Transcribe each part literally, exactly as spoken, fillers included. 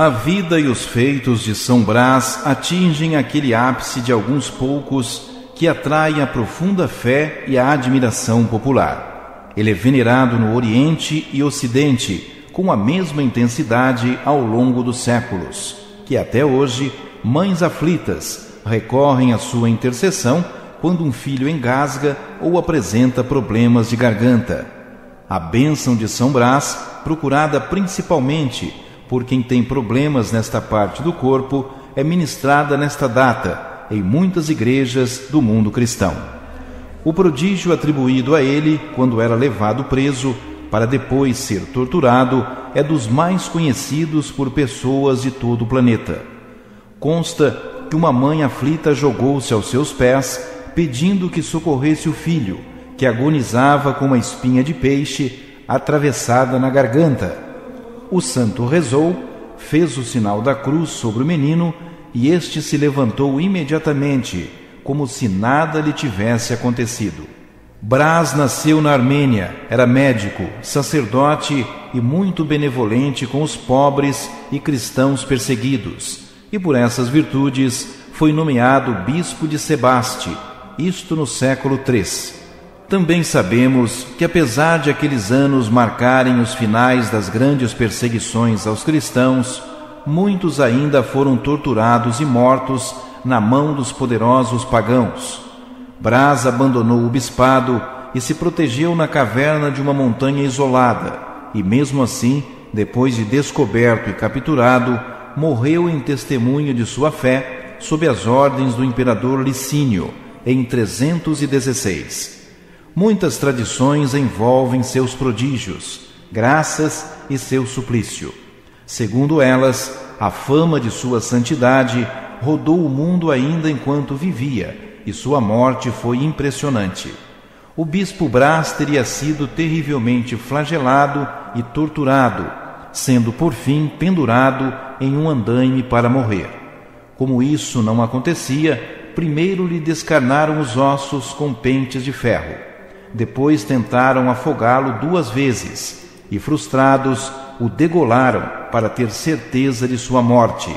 A vida e os feitos de São Brás atingem aquele ápice de alguns poucos que atrai a profunda fé e a admiração popular. Ele é venerado no Oriente e Ocidente com a mesma intensidade ao longo dos séculos, que até hoje mães aflitas recorrem à sua intercessão quando um filho engasga ou apresenta problemas de garganta. A bênção de São Brás, procurada principalmente por quem tem problemas nesta parte do corpo, é ministrada nesta data em muitas igrejas do mundo cristão. O prodígio atribuído a ele, quando era levado preso para depois ser torturado, é dos mais conhecidos por pessoas de todo o planeta. Consta que uma mãe aflita jogou-se aos seus pés, pedindo que socorresse o filho, que agonizava com uma espinha de peixe atravessada na garganta. O santo rezou, fez o sinal da cruz sobre o menino e este se levantou imediatamente, como se nada lhe tivesse acontecido. Brás nasceu na Armênia, era médico, sacerdote e muito benevolente com os pobres e cristãos perseguidos, e por essas virtudes foi nomeado bispo de Sebaste, isto no século terceiro. Também sabemos que, apesar de aqueles anos marcarem os finais das grandes perseguições aos cristãos, muitos ainda foram torturados e mortos na mão dos poderosos pagãos. Brás abandonou o bispado e se protegeu na caverna de uma montanha isolada, e mesmo assim, depois de descoberto e capturado, morreu em testemunho de sua fé sob as ordens do imperador Licínio, em trezentos e dezesseis. Muitas tradições envolvem seus prodígios, graças e seu suplício. Segundo elas, a fama de sua santidade rodou o mundo ainda enquanto vivia, e sua morte foi impressionante. O bispo Brás teria sido terrivelmente flagelado e torturado, sendo por fim pendurado em um andaime para morrer. Como isso não acontecia, primeiro lhe descarnaram os ossos com pentes de ferro. Depois tentaram afogá-lo duas vezes e, frustrados, o degolaram para ter certeza de sua morte.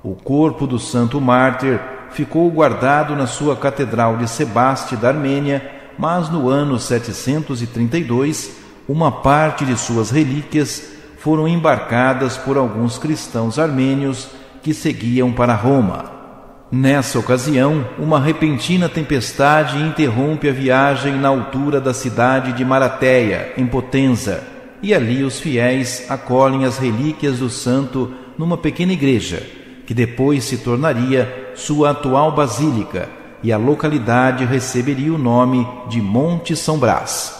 O corpo do santo mártir ficou guardado na sua catedral de Sebaste da Armênia, mas no ano setecentos e trinta e dois, uma parte de suas relíquias foram embarcadas por alguns cristãos armênios que seguiam para Roma. Nessa ocasião, uma repentina tempestade interrompe a viagem na altura da cidade de Marateia, em Potenza, e ali os fiéis acolhem as relíquias do santo numa pequena igreja, que depois se tornaria sua atual basílica, e a localidade receberia o nome de Monte São Brás.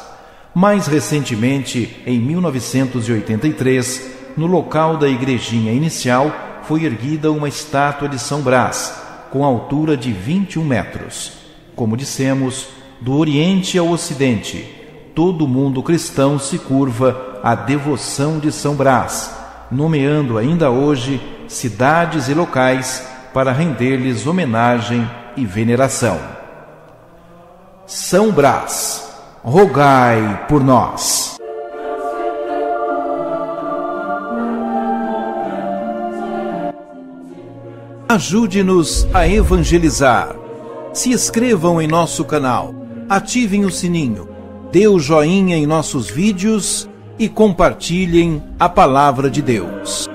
Mais recentemente, em mil novecentos e oitenta e três, no local da igrejinha inicial, foi erguida uma estátua de São Brás, com altura de vinte e um metros. Como dissemos, do Oriente ao Ocidente, todo o mundo cristão se curva à devoção de São Brás, nomeando ainda hoje cidades e locais para render-lhes homenagem e veneração. São Brás, rogai por nós. Ajude-nos a evangelizar. Se inscrevam em nosso canal, ativem o sininho, dê o joinha em nossos vídeos e compartilhem a palavra de Deus.